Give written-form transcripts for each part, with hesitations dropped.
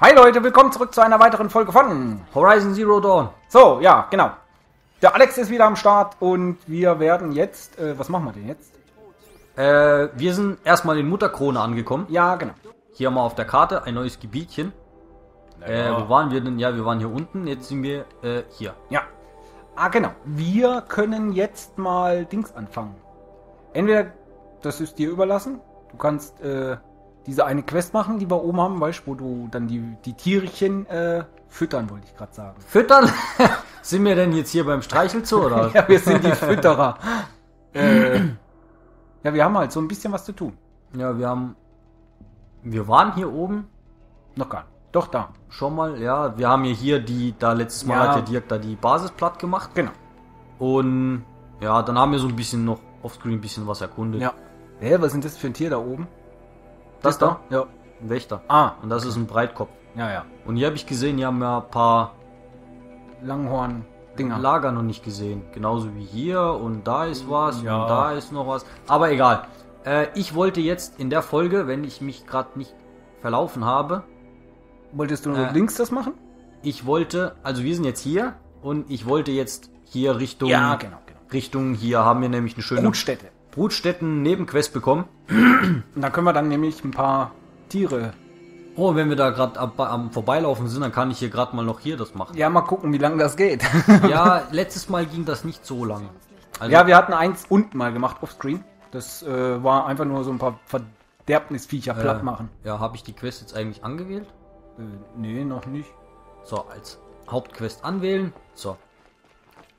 Hi Leute, willkommen zurück zu einer weiteren Folge von Horizon Zero Dawn. So, ja, genau. Der Alex ist wieder am Start und wir werden jetzt... was machen wir denn jetzt? Wir sind erstmal in Mutterkrone angekommen. Ja, genau. Hier mal auf der Karte ein neues Gebietchen. Wo waren wir denn? Ja, wir waren hier unten. Jetzt sind wir hier. Ja. Ah, genau. Wir können jetzt mal Dings anfangen. Entweder, das ist dir überlassen. Du kannst... diese eine Quest machen, die wir oben haben, weißt du, wo du dann die Tierchen füttern, wollte ich gerade sagen. Füttern? Sind wir denn jetzt hier beim Streichelzoo, oder? Ja, wir sind die Fütterer. Ja, wir haben halt so ein bisschen was zu tun. Ja, wir waren hier oben. Noch gar nicht. Doch, da. Schon mal, ja. Wir haben hier da letztes Mal ja. Hat ja Dirk da die Basis platt gemacht. Genau. Und ja, dann haben wir so ein bisschen noch offscreen ein bisschen was erkundet. Ja. Hä, was sind das für ein Tier da oben? Das da? Ja. Ein Wächter. Ah. Und das ist ein Breitkopf. Ja, ja. Und hier habe ich gesehen, hier haben wir ein paar Langhorn-Dinger. Lager noch nicht gesehen. Genauso wie hier und da ist was ja. Und da ist noch was. Aber egal. Ich wollte jetzt in der Folge, wenn ich mich gerade nicht verlaufen habe... Wolltest du nur links das machen? Ich wollte... Also wir sind jetzt hier und ich wollte jetzt hier Richtung... Ja, genau. Richtung hier haben wir nämlich eine schöne... Brutstätte. Brutstätten-Nebenquest bekommen. Und da können wir dann nämlich ein paar Tiere... Oh, wenn wir da gerade am Vorbeilaufen sind, dann kann ich hier gerade mal noch hier das machen. Ja, mal gucken, wie lange das geht. Ja, letztes Mal ging das nicht so lange. Also ja, wir hatten eins unten mal gemacht, offscreen. Das war einfach nur so ein paar Verderbnisviecher platt machen. Ja, habe ich die Quest jetzt eigentlich angewählt? Nee, noch nicht. So, als Hauptquest anwählen. So.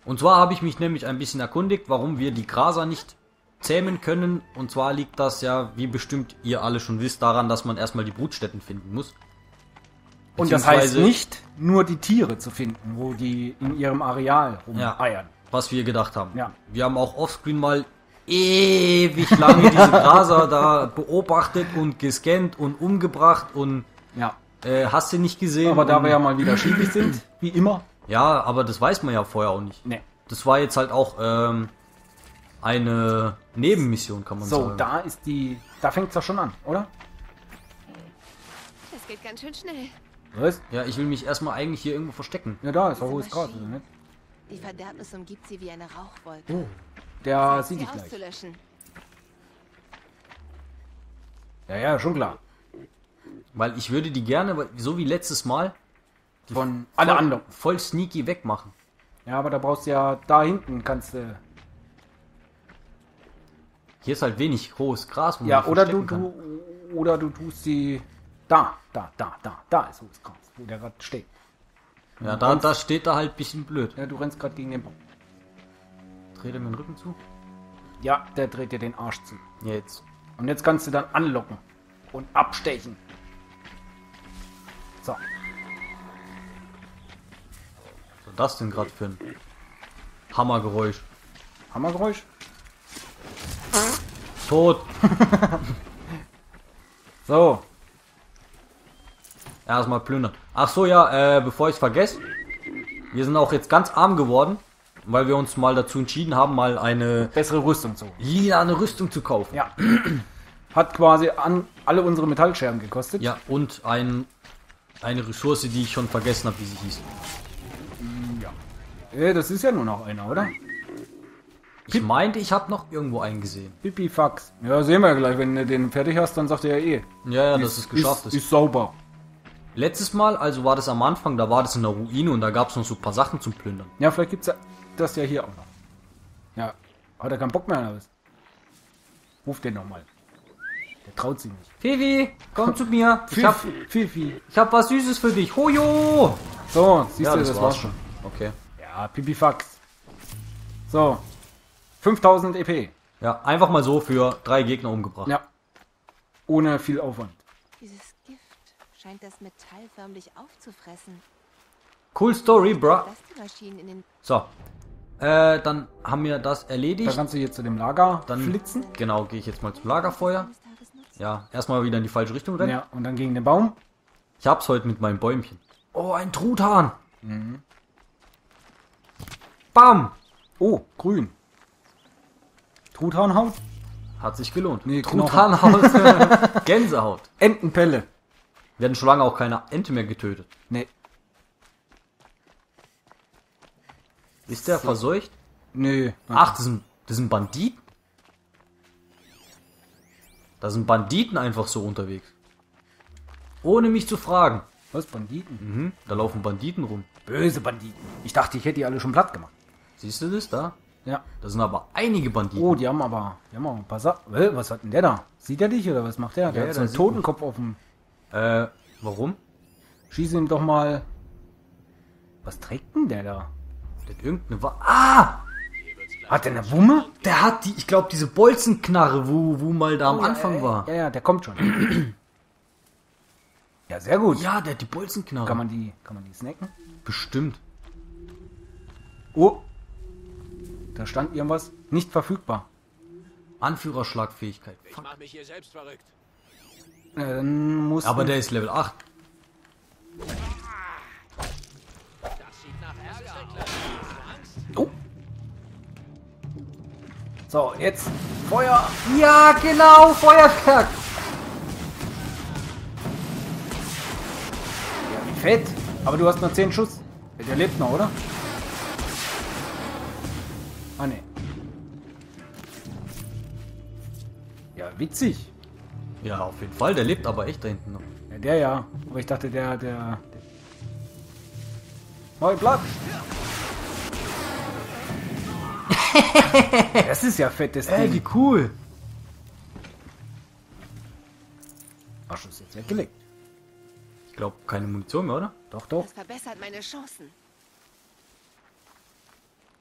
Und zwar habe ich mich nämlich ein bisschen erkundigt, warum wir die Graser nicht... zähmen können, und zwar liegt das ja, wie bestimmt ihr alle schon wisst, daran, dass man erstmal die Brutstätten finden muss. Und das heißt nicht, nur die Tiere zu finden, wo die in ihrem Areal rumeiern. Ja, was wir gedacht haben. Ja. Wir haben auch offscreen mal ewig lange diese Graser da beobachtet und gescannt und umgebracht und ja. Hast du nicht gesehen. Aber da wir ja mal wieder schiebig sind, wie immer. Ja, aber das weiß man ja vorher auch nicht. Nee. Das war jetzt halt auch... eine Nebenmission, kann man sagen. So, da ist da fängt es doch schon an, oder? Das geht ganz schön schnell. Was? Ja, ich will mich erstmal eigentlich hier irgendwo verstecken. Ja, da ist auch hohes Gras. Die Verderbnis umgibt sie wie eine Rauchwolke. Oh, der sieht dich gleich. Ja, schon klar. Weil ich würde die gerne, so wie letztes Mal, von alle anderen voll sneaky wegmachen. Ja, aber da brauchst du ja, da hinten kannst du... Hier ist halt wenig hohes Gras, wo man sich verstecken kann. Ja, oder du tust sie... Da ist hohes Gras, wo der gerade steht. Ja, da steht da halt ein bisschen blöd. Ja, du rennst gerade gegen den Baum. Dreht er mir den Rücken zu? Ja, der dreht dir den Arsch zu. Jetzt. Und jetzt kannst du dann anlocken und abstechen. So. Was war das denn gerade für ein Hammergeräusch? Hammergeräusch? Tot. So. Erstmal plündern. Ach so, ja, bevor ich es vergesse. Wir sind auch jetzt ganz arm geworden, weil wir uns mal dazu entschieden haben, mal eine... bessere Rüstung zu holen. Lilane Rüstung zu kaufen. Ja. Hat quasi alle unsere Metallscherben gekostet. Ja, und eine Ressource, die ich schon vergessen habe, wie sie hieß. Ja. Das ist ja nur noch einer, oder? Ich meinte, ich habe noch irgendwo einen gesehen. Pipifax. Ja, sehen wir ja gleich. Wenn du den fertig hast, dann sagt er ja eh. Ja, dass es geschafft ist. Ist sauber. Letztes Mal, also war das am Anfang, da war das in der Ruine und da gab es noch so ein paar Sachen zum Plündern. Ja, vielleicht gibt's das ja hier auch noch. Ja, hat er keinen Bock mehr, oder was? Ruf den nochmal. Der traut sich nicht. Fifi, komm zu mir. Ich hab was Süßes für dich. Hojo! So, siehst du, das war's schon. Okay. Ja, Pipifax. So. 5000 EP. Ja, einfach mal so für 3 Gegner umgebracht. Ja. Ohne viel Aufwand. Dieses Gift scheint das Metall förmlich aufzufressen. Cool Story, bruh. So. Dann haben wir das erledigt. Dann kannst du hier zu dem Lager flitzen. Genau, gehe ich jetzt mal zum Lagerfeuer. Ja, erstmal wieder in die falsche Richtung rennen. Ja, und dann gegen den Baum. Ich hab's heute mit meinem Bäumchen. Oh, ein Truthahn. Mhm. Bam. Oh, grün. Truthahnhaut? Hat sich gelohnt. Nee, Truthahnhaut. Gänsehaut. Entenpelle. Wir hatten schon lange auch keine Ente mehr getötet. Nee. Ist der so verseucht? Nee. Ach, das sind Banditen. Da sind Banditen einfach so unterwegs. Ohne mich zu fragen. Was, Banditen? Mhm, da laufen Banditen rum. Böse Banditen. Ich dachte, ich hätte die alle schon platt gemacht. Siehst du das da? Ja. Da sind aber einige Banditen. Oh, die haben aber ein paar Sachen. Was hat denn der da? Sieht er dich oder was macht der? Der hat so einen Totenkopf offen. Warum? Schieß ihm doch mal. Was trägt denn der da? Der hat irgendeine Waffe. Ah! Hat der eine Wumme? Der hat die, ich glaube, diese Bolzenknarre, wo mal da am Anfang war. Ja, der kommt schon. Ja, sehr gut. Ja, der hat die Bolzenknarre. Kann man die snacken? Bestimmt. Oh. Da stand irgendwas. Nicht verfügbar. Anführerschlagfähigkeit. Ich mach mich hier selbst verrückt. Dann muss aber der ist Level 8. Das sieht nach Ärger aus. Oh. So, jetzt Feuer. Ja, genau, Feuerwerk. Ja, wie fett. Aber du hast noch 10 Schuss. Der lebt noch, oder? Ah, ne. Ja, witzig. Ja, auf jeden Fall. Der lebt aber echt da hinten noch. Ja, der ja. Aber ich dachte, der... Neu Blatt. Das ist ja fettes Ding. Ey, wie cool. Arsch ist jetzt weggelegt. Ich glaube, keine Munition mehr, oder? Doch, doch. Das verbessert meine Chancen.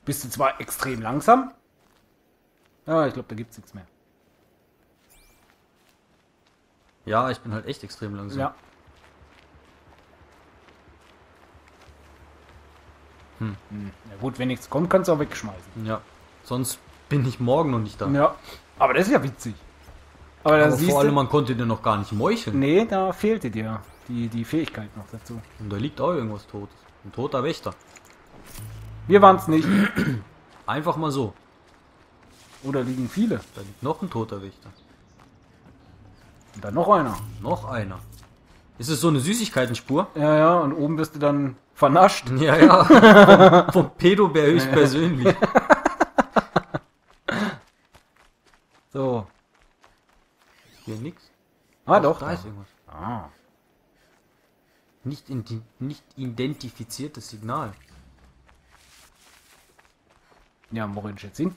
Bist du zwar extrem langsam. Ja, ich glaube, da gibt's nichts mehr. Ja, ich bin halt echt extrem langsam. Ja. Hm. Na gut, wenn nichts kommt, kannst du auch wegschmeißen. Ja. Sonst bin ich morgen noch nicht da. Ja. Aber das ist ja witzig. Aber siehst vor allem, man konnte dir noch gar nicht meucheln. Nee, da fehlte dir die Fähigkeit noch dazu. Und da liegt auch irgendwas Totes. Ein toter Wächter. Wir waren es nicht. Einfach mal so. Oder liegen viele. Da liegt noch ein toter Wächter. Und dann noch einer. Noch einer. Ist es so eine Süßigkeitenspur? Ja, und oben wirst du dann vernascht. Ja. Vom Pedobär höchstpersönlich. So. Hier nix. Ah, doch. Da ist irgendwas. Ah. Nicht identifiziertes Signal. Ja, worin jetzt hin?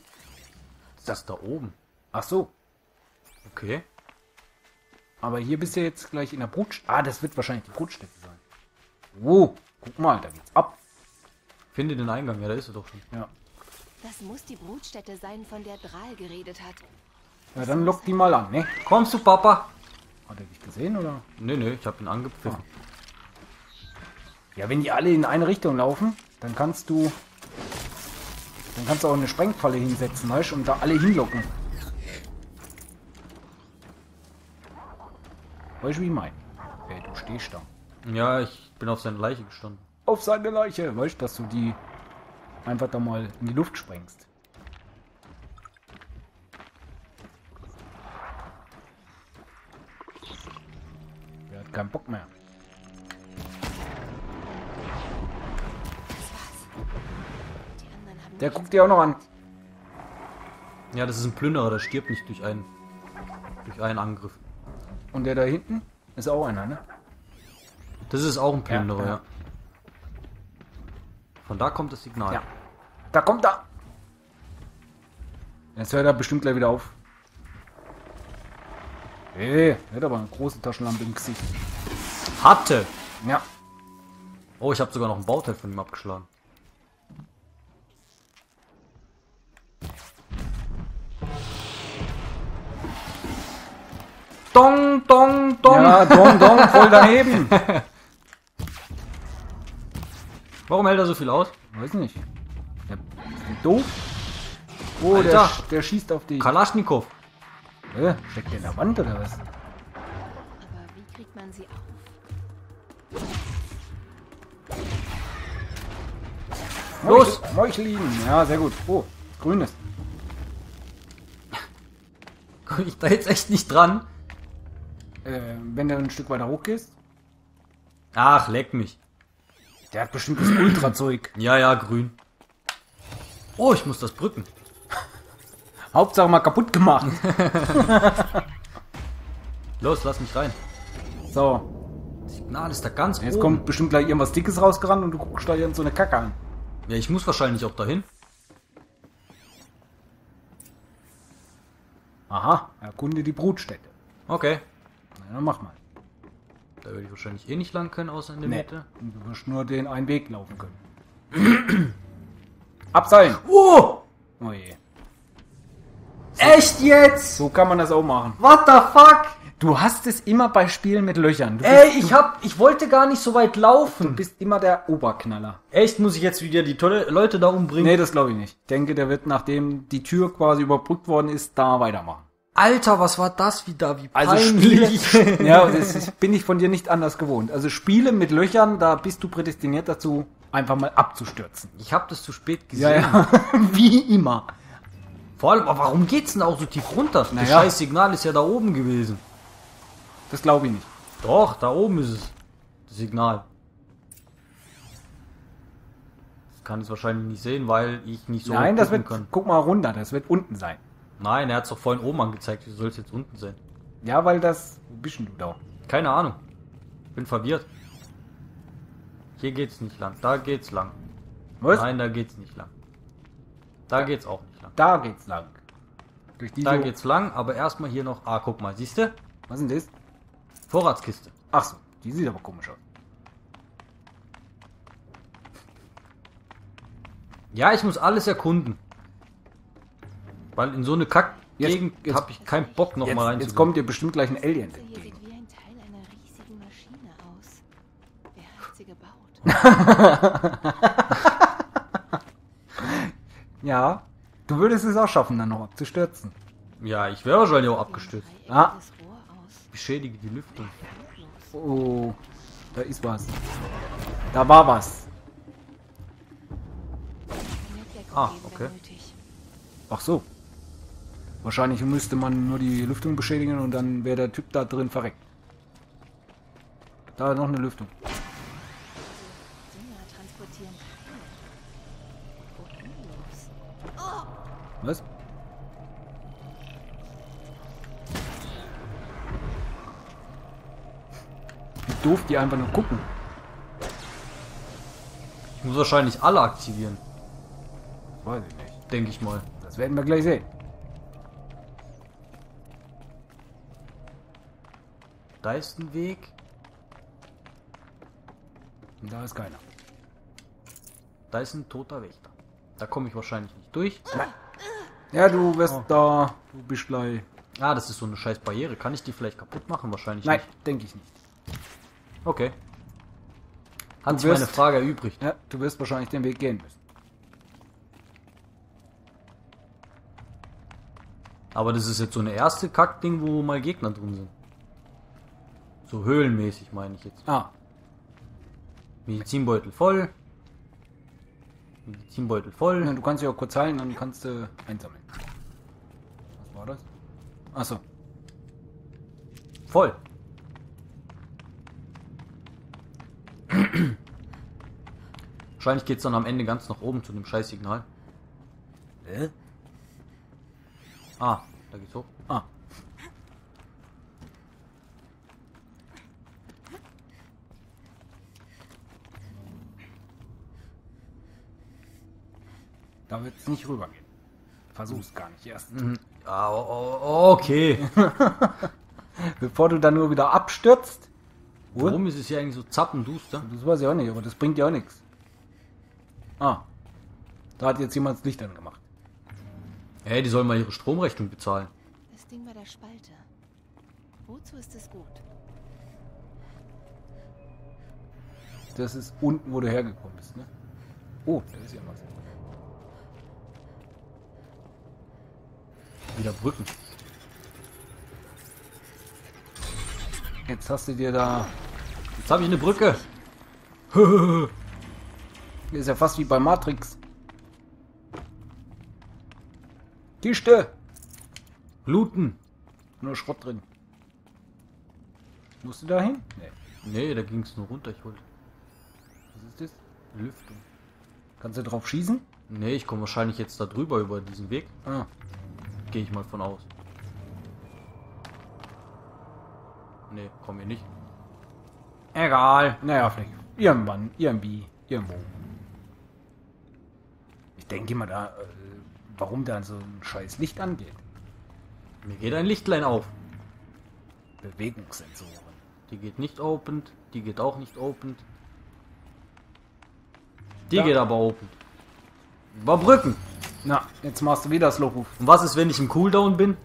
Ist das da oben? Ach so. Okay. Aber hier bist du jetzt gleich in der Brutstätte. Ah, das wird wahrscheinlich die Brutstätte sein. Oh, guck mal, da geht's ab. Finde den Eingang, ja, da ist er doch schon. Ja. Das muss die Brutstätte sein, von der Dral geredet hat. Ja, dann lock die mal an, ne? Kommst du, Papa? Hat er dich gesehen, oder? Nö, ich hab ihn angepfiffen. Ah. Ja, wenn die alle in eine Richtung laufen, dann kannst du... Dann kannst du auch eine Sprengfalle hinsetzen, weißt du, und da alle hinlocken. Weißt du, wie ich meine? Hey, du stehst da. Ja, ich bin auf seine Leiche gestanden. Auf seine Leiche? Weißt du, dass du die einfach da mal in die Luft sprengst? Der hat keinen Bock mehr. Der guckt dir auch noch an. Ja, das ist ein Plünderer, der stirbt nicht durch einen Angriff. Und der da hinten ist auch einer, ne? Das ist auch ein Plünderer, ja. Von da kommt das Signal. Ja. Da kommt er! Jetzt hört er bestimmt gleich wieder auf. Hey, er hat aber eine große Taschenlampe im Gesicht. Hatte! Ja. Oh, ich habe sogar noch ein Bauteil von ihm abgeschlagen. Dong, dong, dong. Ja, dong, dong, voll daneben. Warum hält er so viel aus? Weiß nicht. Der ist doof. Oh, der schießt auf die... Kalaschnikow. Steckt der in der Wand oder was? Aber wie kriegt man sie auf? Los! Meuchlin. Ja, sehr gut. Oh, grünes. Komm ich da jetzt echt nicht dran? Wenn du ein Stück weiter hoch gehst. Ach, leck mich. Der hat bestimmt das Ultrazeug. Ja, ja, grün. Oh, ich muss das brücken. Hauptsache mal kaputt gemacht. Los, lass mich rein. So. Das Signal ist da ganz oben. Jetzt kommt bestimmt gleich irgendwas Dickes rausgerannt und du guckst da irgend so eine Kacke an. Ja, ich muss wahrscheinlich auch dahin. Aha, erkunde die Brutstätte. Okay. Na, dann mach mal. Da würde ich wahrscheinlich eh nicht lang können, außer in der Mitte. Du wirst nur den einen Weg laufen können. Abseilen! Oh! Oh je. So. Echt jetzt? So kann man das auch machen. What the fuck? Du hast es immer bei Spielen mit Löchern. Ich wollte gar nicht so weit laufen. Du bist immer der Oberknaller. Echt? Muss ich jetzt wieder die tolle Leute da umbringen? Nee, das glaube ich nicht. Ich denke, der wird, nachdem die Tür quasi überbrückt worden ist, da weitermachen. Alter, was war das wieder? Wie peinlich. Also ja, das bin ich von dir nicht anders gewohnt. Also Spiele mit Löchern, da bist du prädestiniert dazu, einfach mal abzustürzen. Ich habe das zu spät gesehen. Ja, ja. Wie immer. Vor allem, aber warum geht's denn auch so tief runter? Naja. Das scheiß Signal ist ja da oben gewesen. Das glaube ich nicht. Doch, da oben ist es. Das Signal. Das kann es wahrscheinlich nicht sehen, weil ich nicht so. Nein, das wird. Kann. Guck mal runter, das wird unten sein. Nein, er hat es doch vorhin oben angezeigt. Wie soll es jetzt unten sein? Ja, weil das. Wo bist denn du da? Keine Ahnung. Bin verwirrt. Hier geht's nicht lang. Da geht's lang. Was? Nein, da geht's nicht lang. Da geht's auch nicht lang. Da geht's lang. Durch die da geht's lang, aber erstmal hier noch. Ah, guck mal, siehst du? Was ist denn das? Vorratskiste. Ach so, die sieht aber komisch aus. Ja, ich muss alles erkunden. Weil in so eine Kack-Gegend habe ich keinen Bock noch mal rein. Jetzt kommt dir bestimmt gleich ein Alien entgegen. Hier sieht wie ein Teil einer riesigen Maschine aus. Wer hat sie gebaut? Ja, du würdest es auch schaffen, dann noch abzustürzen. Ja, ich wäre wahrscheinlich auch abgestürzt. Ah. Ich beschädige die Lüftung. Oh, da ist was. Da war was. Ah, okay. Ach so. Wahrscheinlich müsste man nur die Lüftung beschädigen und dann wäre der Typ da drin verreckt. Da noch eine Lüftung. Was? Wie doof die einfach nur gucken. Ich muss wahrscheinlich alle aktivieren. Weiß ich nicht. Denke ich mal. Das werden wir gleich sehen. Da ist ein Weg. Und da ist keiner. Da ist ein toter Wächter. Da komme ich wahrscheinlich nicht durch. Nein. Ja, du wirst da. Du bist gleich. Ah, das ist so eine scheiß Barriere. Kann ich die vielleicht kaputt machen? Wahrscheinlich nicht. Nein, denke ich nicht. Okay. Hat sich meine Frage erübrigt. Ja, du wirst wahrscheinlich den Weg gehen müssen. Aber das ist jetzt so eine erste Kackding, wo mal Gegner drin sind. So höhlenmäßig meine ich jetzt. Ah. Medizinbeutel voll. Medizinbeutel voll. Ja, du kannst dich auch kurz heilen, dann kannst du einsammeln. Was war das? Achso. Voll. Wahrscheinlich geht es dann am Ende ganz nach oben zu dem Scheißsignal. Hä? Ah, da geht's hoch. Ah. Da wird's nicht rübergehen. Versuch's gar nicht erst. Okay. Bevor du dann nur wieder abstürzt. Warum ist es hier eigentlich so zappenduster? Das weiß ich auch nicht, aber das bringt ja auch nichts. Ah. Da hat jetzt jemand das Licht angemacht. Hey, die sollen mal ihre Stromrechnung bezahlen. Das Ding bei der Spalte. Wozu ist das gut? Das ist unten, wo du hergekommen bist, ne? Oh, da ist ja was. Wieder Brücken. Jetzt hast du dir da... Jetzt habe ich eine Brücke. Ist ja fast wie bei Matrix. Kiste! Looten! Nur Schrott drin. Musst du da hin? Nee. Nee, da ging es nur runter. Ich wollte. Was ist das? Lüftung. Kannst du drauf schießen? Nee, ich komme wahrscheinlich jetzt da drüber über diesen Weg. Ah. Gehe ich mal von aus. Nee, komm hier nicht. Egal. Naja, vielleicht. Irgendwann, irgendwie, irgendwo. Ich denke immer da, warum da so ein scheiß Licht angeht. Mir geht ein Lichtlein auf. Bewegungssensoren. Die geht nicht open, die geht auch nicht open. Die geht aber open. Über Brücken. Na, jetzt machst du wieder das Logo. Und was ist, wenn ich im Cooldown bin?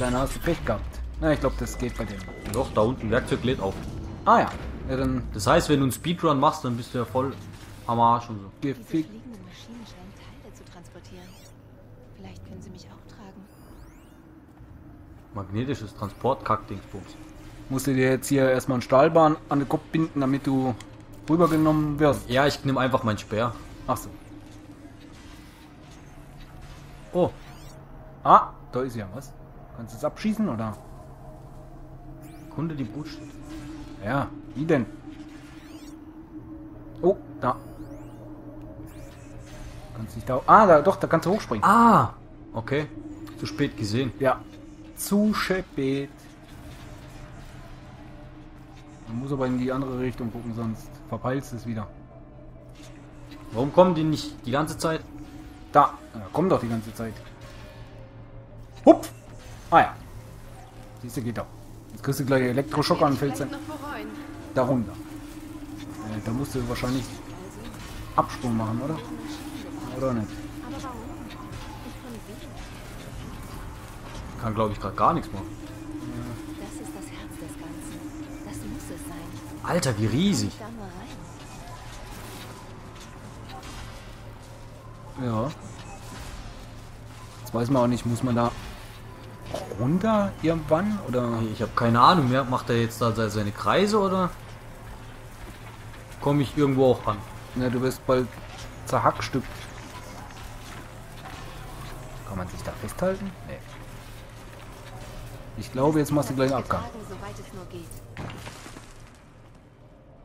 Dann hast du Pech gehabt. Na, ich glaube, das geht bei dem. Doch, da unten Werkzeug lädt auf. Ah ja. Ja, dann das heißt, wenn du einen Speedrun machst, dann bist du ja voll am Arsch und so. Gefickt. Vielleicht können sie mich auch tragen. Magnetisches Transportkackdingsbums. Musst du dir jetzt hier erstmal einen Stahlbahn an den Kopf binden, damit du rübergenommen wirst? Ja, ich nehme einfach meinen Speer. Ach so. Oh. Ah, da ist ja was. Kannst du es abschießen oder? Kunde die Brut steht. Ja, wie denn? Oh, da. Kannst nicht da. Ah, da doch, da kannst du hochspringen. Ah, okay. Zu spät gesehen. Ja. Zu spät. Man muss aber in die andere Richtung gucken, sonst verpeilst es wieder. Warum kommen die nicht die ganze Zeit? Da. Ja, kommen doch die ganze Zeit. Hup! Ah ja. Siehst du, geht doch. Jetzt kriegst du gleich Elektroschocker an Felsen. Darunter. Da musst du wahrscheinlich Absprung machen, oder? Oder nicht? Ich kann, glaube ich, gerade gar nichts machen. Das ist das Herz des Ganzen. Das muss es sein. Alter, wie riesig. Ja. Jetzt weiß man auch nicht, muss man da runter irgendwann oder ich habe keine Ahnung mehr. Macht er jetzt da seine Kreise oder komme ich irgendwo auch an? Na, du wirst bald zerhackstückt. Kann man sich da festhalten? Nee. Ich glaube, jetzt machst du gleich einen Abgang.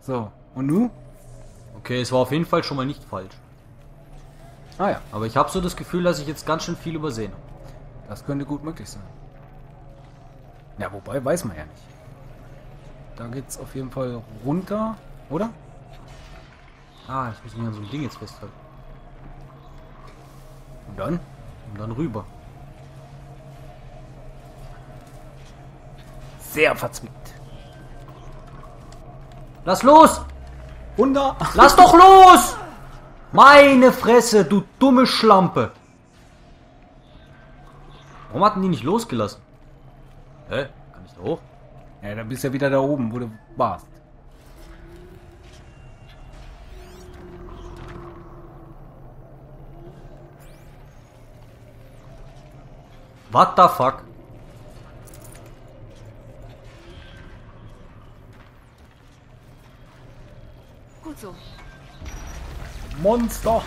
So, und nu? Okay, es war auf jeden Fall schon mal nicht falsch. Ah ja. Aber ich habe so das Gefühl, dass ich jetzt ganz schön viel übersehen habe. Das könnte gut möglich sein. Ja, wobei weiß man ja nicht. Da geht's auf jeden Fall runter, oder? Ah, ich muss mich an so ein Ding jetzt festhalten. Und dann? Und dann rüber. Sehr verzwickt. Lass los! Wunder! Lass doch los! Meine Fresse, du dumme Schlampe! Warum hatten die nicht losgelassen? Hä? Kann ich da hoch? Ja, dann bist du ja wieder da oben, wo du warst. What the fuck? Gut so. Monster!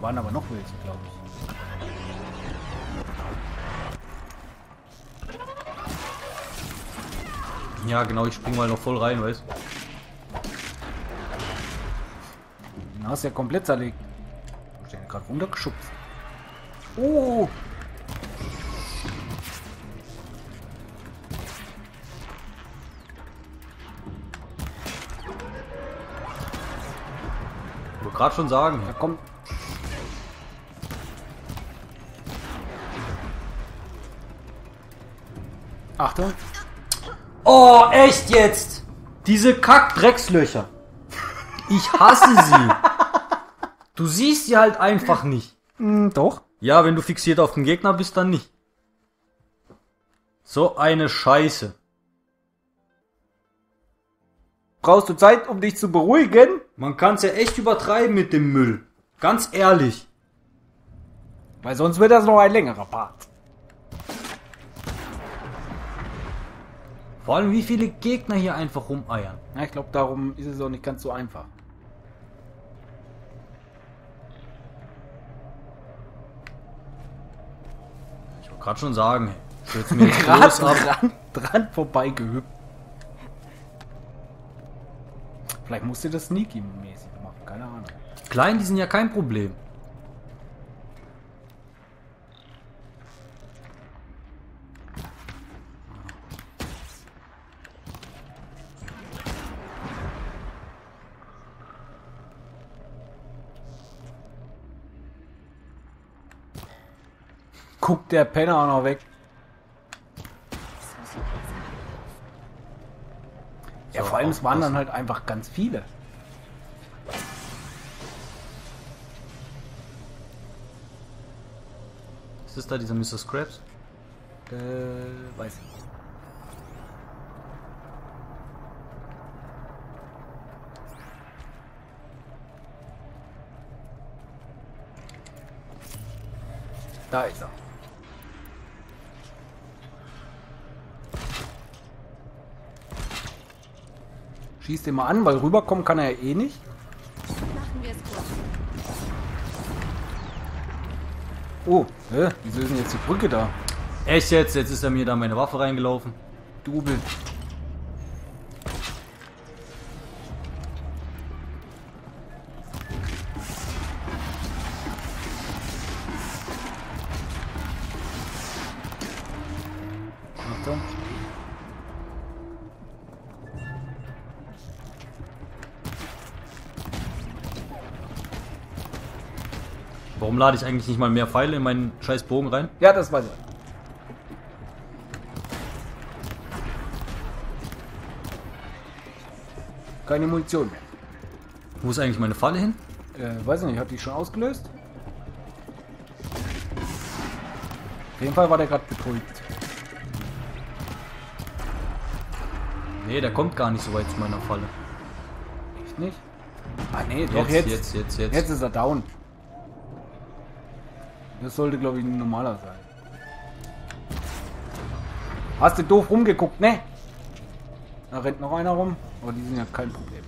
Waren aber noch welche, glaube ich. Ja, genau, ich springe mal noch voll rein, weißt du? Hast ja komplett zerlegt. Ich bin gerade runtergeschubst. Oh! Ich wollte gerade schon sagen. Ja, komm. Achtung. Oh, echt jetzt? Diese Kack-Dreckslöcher. Ich hasse sie. Du siehst sie halt einfach nicht. Doch. Ja, wenn du fixiert auf den Gegner bist, dann nicht. So eine Scheiße. Brauchst du Zeit, um dich zu beruhigen? Man kann's ja echt übertreiben mit dem Müll. Ganz ehrlich. Weil sonst wird das noch ein längerer Part. Vor allem, wie viele Gegner hier einfach rumeiern. Ja, ich glaube, darum ist es auch nicht ganz so einfach. Ich wollte gerade schon sagen, So, jetzt bin ich dran vorbeigehüpft. Vielleicht musst du das sneaky-mäßig machen, keine Ahnung. Klein, die sind ja kein Problem. Guckt der Penner auch noch weg. Ja, vor allem es waren dann halt einfach ganz viele. Ist das da dieser Mr. Scraps? Weiß ich nicht. Da ist er. Schießt den mal an, weil rüberkommen kann er ja eh nicht. Machen wir es kurz. Oh, wieso ist denn jetzt die Brücke da? Echt jetzt? Jetzt ist er mir da meine Waffe reingelaufen. Double. Warum lade ich eigentlich nicht mal mehr Pfeile in meinen scheiß Bogen rein? Ja, das weiß ich. Keine Munition mehr. Wo ist eigentlich meine Falle hin? Weiß ich nicht, ich habe die schon ausgelöst. Auf jeden Fall war der gerade betäubt. Nee, der kommt gar nicht so weit zu meiner Falle. Echt nicht? Ah nee, doch jetzt. Jetzt ist er down. Das sollte, glaube ich, ein normaler sein. Hast du doof rumgeguckt, ne? Da rennt noch einer rum, aber die sind ja kein Problem.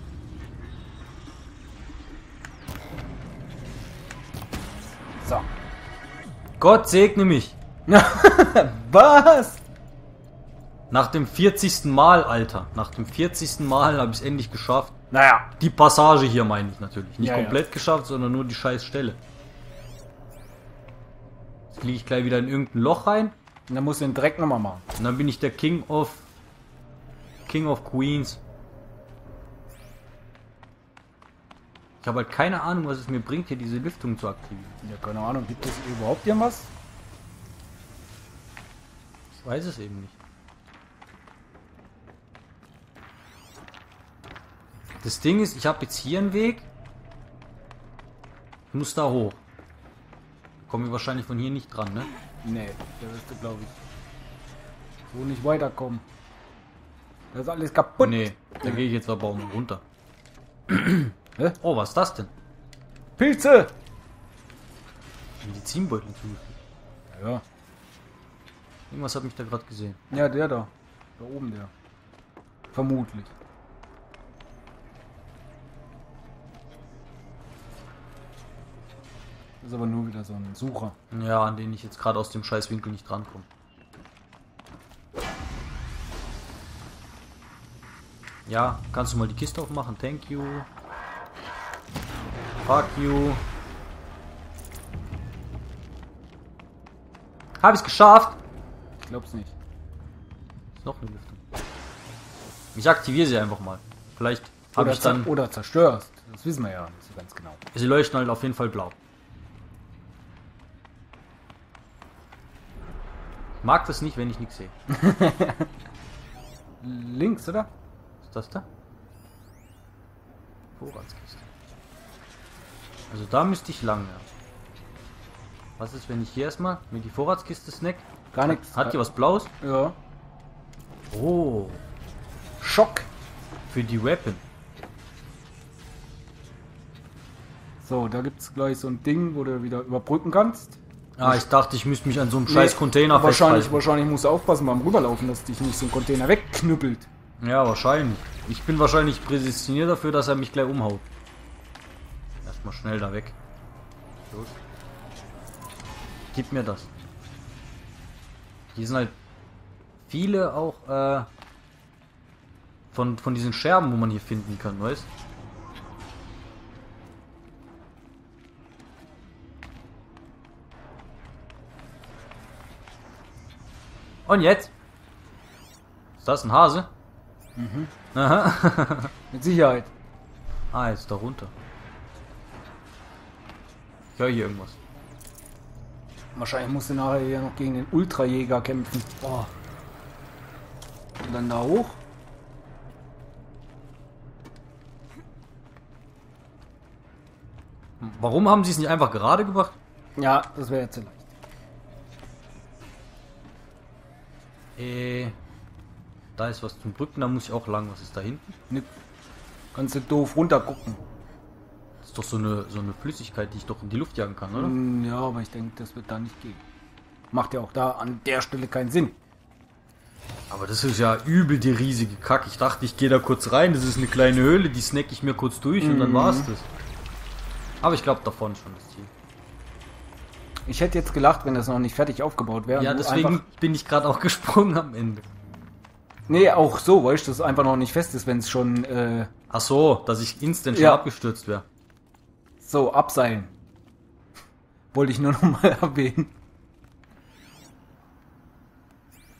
So. Gott segne mich. Was? Nach dem 40. Mal, Alter. Nach dem 40. Mal habe ich es endlich geschafft. Naja. Die Passage hier meine ich natürlich. Nicht komplett geschafft, sondern nur die scheiß Stelle. Fliege ich gleich wieder in irgendein Loch rein. Und dann musst du den Dreck nochmal machen. Und dann bin ich der King of Queens. Ich habe halt keine Ahnung, was es mir bringt, hier diese Lüftung zu aktivieren. Ja, keine Ahnung. Gibt es überhaupt irgendwas? Ich weiß es eben nicht. Das Ding ist, ich habe jetzt hier einen Weg. Ich muss da hoch. Kommen wir wahrscheinlich von hier nicht dran, ne? Nee, da wirst du, glaube ich, so nicht weiterkommen. Das ist alles kaputt. Nee, da gehe ich jetzt aber auch runter. Hä? Oh, was ist das denn? Pilze! Medizinbeutel zu. Ja. Irgendwas hat mich da gerade gesehen. Ja, der da. Da oben der. Vermutlich. Ist aber nur wieder so ein Sucher. Ja, an den ich jetzt gerade aus dem scheiß Winkel nicht drankomme. Ja, kannst du mal die Kiste aufmachen? Thank you. Fuck you. Hab ich's geschafft? Ich glaub's nicht. Ist noch eine Lüftung. Ich aktiviere sie einfach mal. Vielleicht habe ich dann... Oder zerstörst. Das wissen wir ja nicht so ganz genau. Sie leuchten halt auf jeden Fall blau. Mag das nicht, wenn ich nichts sehe. Links, oder? Ist das da? Vorratskiste. Also da müsste ich lang. Ja. Was ist, wenn ich hier erstmal mit die Vorratskiste snack? Gar nichts. Hat hier was Blaues? Ja. Oh. Schock. Für die Weapon. So, da gibt es gleich so ein Ding, wo du wieder überbrücken kannst. Ah, ich dachte, ich müsste mich an so einem scheiß Container festhalten. Wahrscheinlich musst du aufpassen beim Rüberlaufen, dass dich nicht so ein Container wegknüppelt. Ja, wahrscheinlich. Ich bin wahrscheinlich prädestiniert dafür, dass er mich gleich umhaut. Erstmal schnell da weg. Los. Gib mir das. Hier sind halt viele auch von diesen Scherben, wo man hier finden kann, weißt du? Und jetzt? Ist das ein Hase? Mhm. Aha. Mit Sicherheit. Ah, jetzt da runter. Ich höre hier irgendwas. Wahrscheinlich musst du nachher ja noch gegen den Ultrajäger kämpfen. Boah. Und dann da hoch. Warum haben sie es nicht einfach gerade gemacht? Ja, das wäre jetzt leicht. Da ist was zum Drücken, da muss ich auch lang. Was ist da hinten? Ne, kannst du doof runter gucken. Das ist doch so eine Flüssigkeit, die ich doch in die Luft jagen kann, oder? Ja, aber ich denke, das wird da nicht gehen. Macht ja auch da an der Stelle keinen Sinn. Aber das ist ja übel die riesige Kacke. Ich dachte, ich gehe da kurz rein. Das ist eine kleine Höhle, die snack ich mir kurz durch und dann war es das. Aber ich glaube, da vorne ist schon das Ziel. Ich hätte jetzt gelacht, wenn das noch nicht fertig aufgebaut wäre. Ja, deswegen bin ich gerade auch gesprungen am Ende. Nee, auch so, weil ich das einfach noch nicht fest ist, wenn es schon... Ach so, dass ich instant schon abgestürzt wäre. So, abseilen. Wollte ich nur nochmal erwähnen.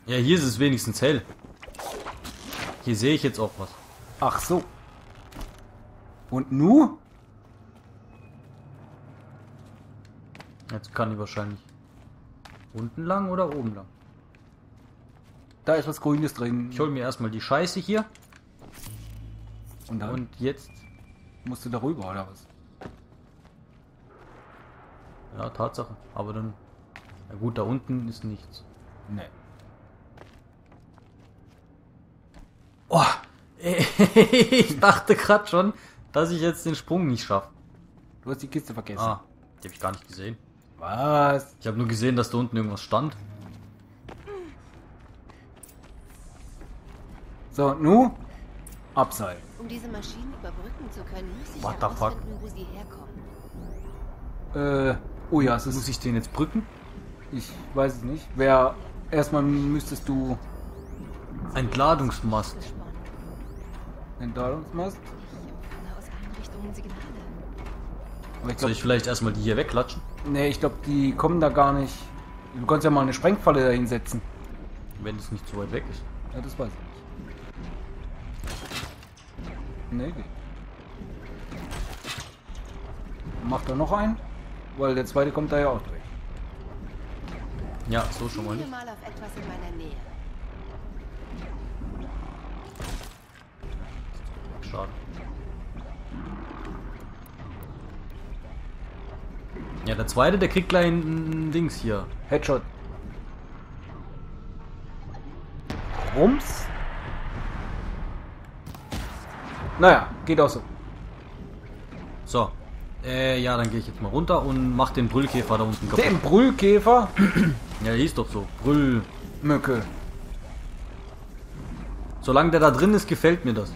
Ja, hier ist es wenigstens hell. Hier sehe ich jetzt auch was. Ach so. Und nu? Jetzt kann ich wahrscheinlich unten lang oder oben lang. Da ist was Grünes drin. Ich hole mir erstmal die Scheiße hier. Und dann? Und jetzt? Musst du darüber oder was? Ja, Tatsache. Aber dann... Na gut, da unten ist nichts. Nee. Oh! Ich dachte gerade schon, dass ich jetzt den Sprung nicht schaffe. Du hast die Kiste vergessen. Ah, die habe ich gar nicht gesehen. Was? Ich habe nur gesehen, dass da unten irgendwas stand. So, nu? Abseil. Um diese Maschinen überbrücken zu können, muss ich herausfinden, wo sie herkommen. Oh ja, es ist... Muss ich den jetzt brücken? Ich weiß es nicht. Wer... Erstmal müsstest du... Entladungsmast. Entladungsmast? Aber ich glaub, soll ich vielleicht erstmal die hier wegklatschen? Nee, ich glaube, die kommen da gar nicht. Du kannst ja mal eine Sprengfalle da hinsetzen. Wenn es nicht so weit weg ist. Ja, das weiß ich nicht. Nee. Mach da noch einen, weil der zweite kommt da ja auch durch. Ja, so schon mal nicht. Mal auf etwas in meiner Nähe. Schade. Ja, der zweite, der kriegt gleich ein Dings hier. Headshot. Rums? Naja, geht auch so. So. Ja, dann gehe ich jetzt mal runter und mach den Brüllkäfer da unten kaputt. Den Brüllkäfer? Ja, der hieß doch so. Brüllmücke. Solange der da drin ist, gefällt mir das.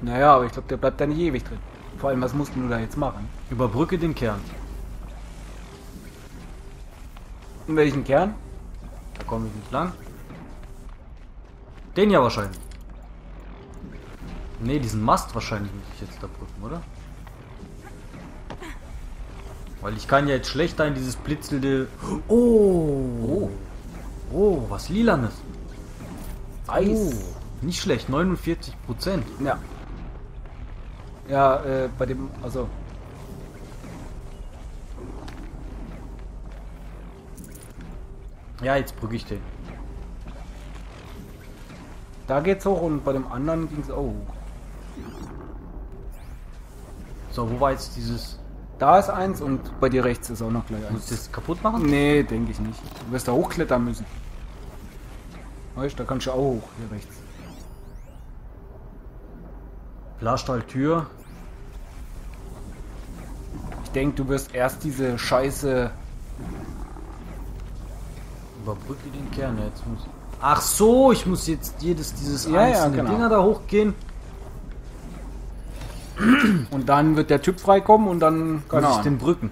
Naja, aber ich glaube, der bleibt da nicht ewig drin. Vor allem, was musst du da jetzt machen? Überbrücke den Kern. In welchen Kern? Da komme ich nicht lang. Den ja wahrscheinlich. Ne, diesen Mast wahrscheinlich muss ich jetzt da brücken, oder? Weil ich kann ja jetzt schlecht in dieses blitzelnde... Oh! Oh, oh, was Lilanes. Eis. Oh, nicht schlecht, 49%. Ja. Ja, bei dem, also. Ja, jetzt brücke ich den. Da geht's hoch und bei dem anderen ging's auch hoch. So, wo war jetzt dieses? Da ist eins und bei dir rechts ist auch noch gleich eins. Musst du das kaputt machen? Nee, denke ich nicht. Du wirst da hochklettern müssen. Weißt du, da kannst du auch hoch, hier rechts. Glasstalltür. Ich denke, du wirst erst diese Scheiße... Überbrücke den Kern jetzt. Ach so, ich muss jetzt jedes dieses einzelne Dinger da hochgehen. Und dann wird der Typ freikommen und dann kann ich den brücken.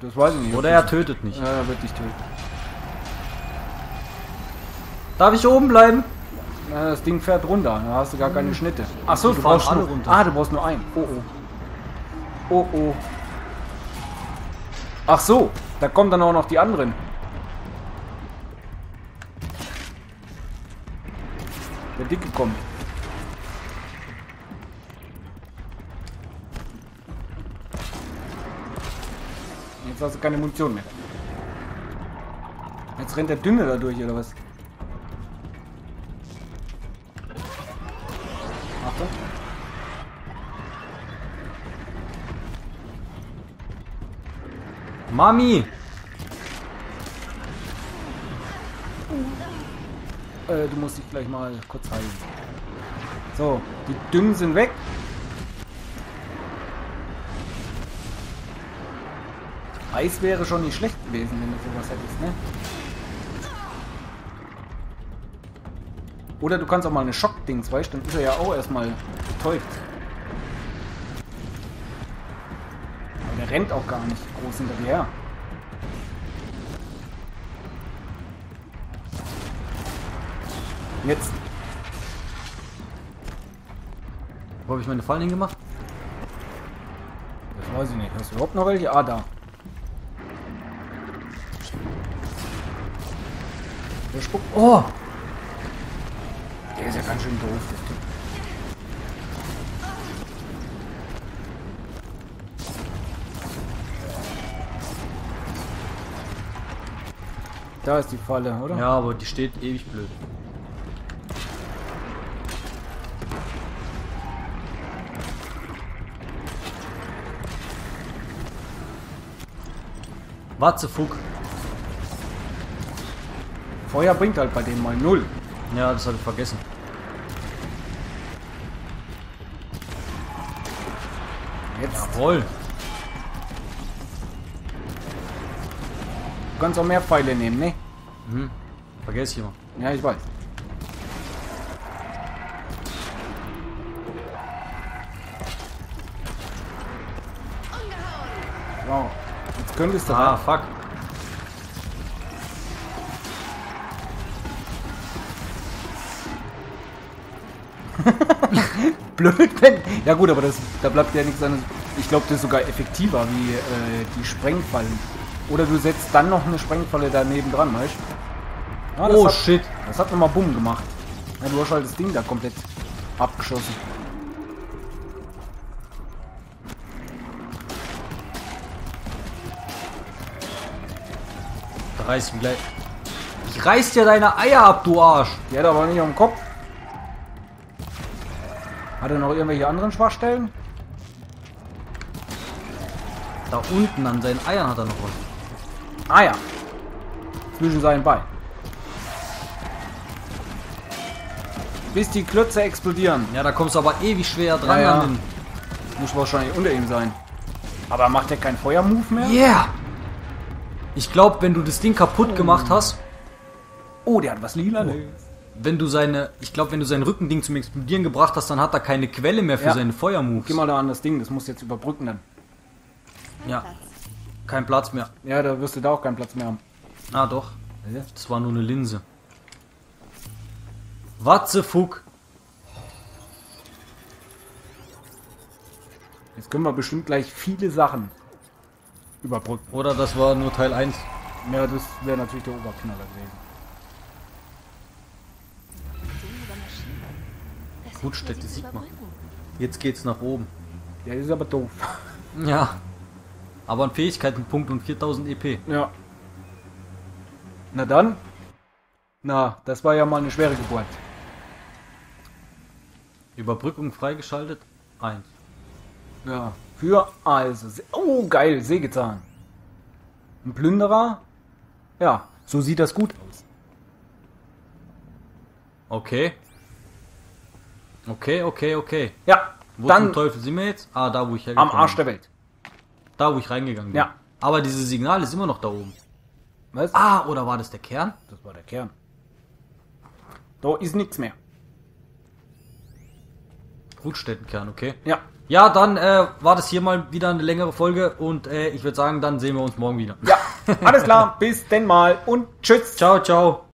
Das weiß ich nicht. Oder er tötet mich. Ja, er wird dich töten. Darf ich hier oben bleiben? Na, das Ding fährt runter. Da hast du gar keine Schnitte. Achso, du brauchst nur runter. Ah, du brauchst nur einen. Oh, oh. Oh, oh. Ach so, da kommen dann auch noch die anderen. Der Dicke kommt. Jetzt hast du keine Munition mehr. Jetzt rennt der Dünne da durch, oder was? Achtung. Mami! Du musst dich gleich mal kurz heilen. So, die Dünnen sind weg. Eis wäre schon nicht schlecht gewesen, wenn du sowas hättest, ne? Oder du kannst auch mal eine Schockdings, weißt du? Dann ist er ja auch erstmal betäubt. Aber der rennt auch gar nicht groß hinter dir her. Jetzt. Wo habe ich meine Fallen hingemacht? Das weiß ich nicht. Hast du überhaupt noch welche? Ah, da. Der spuckt. Oh! Der ist ja ganz schön doof, der Typ. Da ist die Falle, oder? Ja, aber die steht ewig blöd. Watzefuck. Feuer bringt halt bei dem mal null. Ja, das habe ich vergessen. Jetzt. Jawohl. Du kannst auch mehr Pfeile nehmen, ne? Mhm. Vergiss ich immer. Ja, ich weiß. Wow. Jetzt könntest du... Ah, fuck. Blöd, wenn... Ja gut, aber das, da bleibt ja nichts anderes. Ich glaube, das ist sogar effektiver wie die Sprengfallen. Oder du setzt dann noch eine Sprengfalle daneben dran, weißt du? Ja, oh, shit. Das hat nochmal Bumm gemacht. Ja, du hast halt das Ding da komplett abgeschossen. Da reiß ich mich gleich. Ich reiß dir deine Eier ab, du Arsch. Die hat aber nicht am Kopf. Hat er noch irgendwelche anderen Schwachstellen? Da unten an seinen Eiern hat er noch was. Ah ja. Zwischen seinen Beinen. Bis die Klötze explodieren. Ja, da kommst du aber ewig schwer dran. Ja, ja. An den... Muss wahrscheinlich unter ihm sein. Aber macht er keinen Feuermove mehr? Ja. Yeah. Ich glaube, wenn du das Ding kaputt gemacht hast... Oh, der hat was Lilanes. Oh. Wenn du seine, ich glaube, wenn du sein Rückending zum Explodieren gebracht hast, dann hat er keine Quelle mehr für seine Feuermoves. Geh mal da an das Ding, das musst du jetzt überbrücken dann. Ja. Kein Platz mehr. Ja, da wirst du da auch keinen Platz mehr haben. Ah, doch. Das war nur eine Linse. Watzefuck. Jetzt können wir bestimmt gleich viele Sachen überbrücken. Oder das war nur Teil 1. Ja, das wäre natürlich der Oberknaller gewesen. Gutstätte sieht man. Jetzt geht's nach oben. Ja, ist aber doof. Ja. Aber ein Fähigkeitenpunkt und 4000 EP. Ja. Na dann. Na, das war ja mal eine schwere Geburt. Überbrückung freigeschaltet. 1. Ja. Für also. Oh, geil. Sägezahn. Ein Plünderer. Ja, so sieht das gut aus. Okay. Okay, okay, okay. Ja, wo dann, zum Teufel sind wir jetzt? Ah, da wo ich hergegangen bin. Am Arsch der Welt. Da wo ich reingegangen bin. Ja. Aber dieses Signal ist immer noch da oben. Was? Ah, oder war das der Kern? Das war der Kern. Da ist nichts mehr. Brutstättenkern, okay. Ja. Ja, dann war das hier mal wieder eine längere Folge und ich würde sagen, dann sehen wir uns morgen wieder. Ja, alles klar. Bis denn mal und tschüss. Ciao, ciao.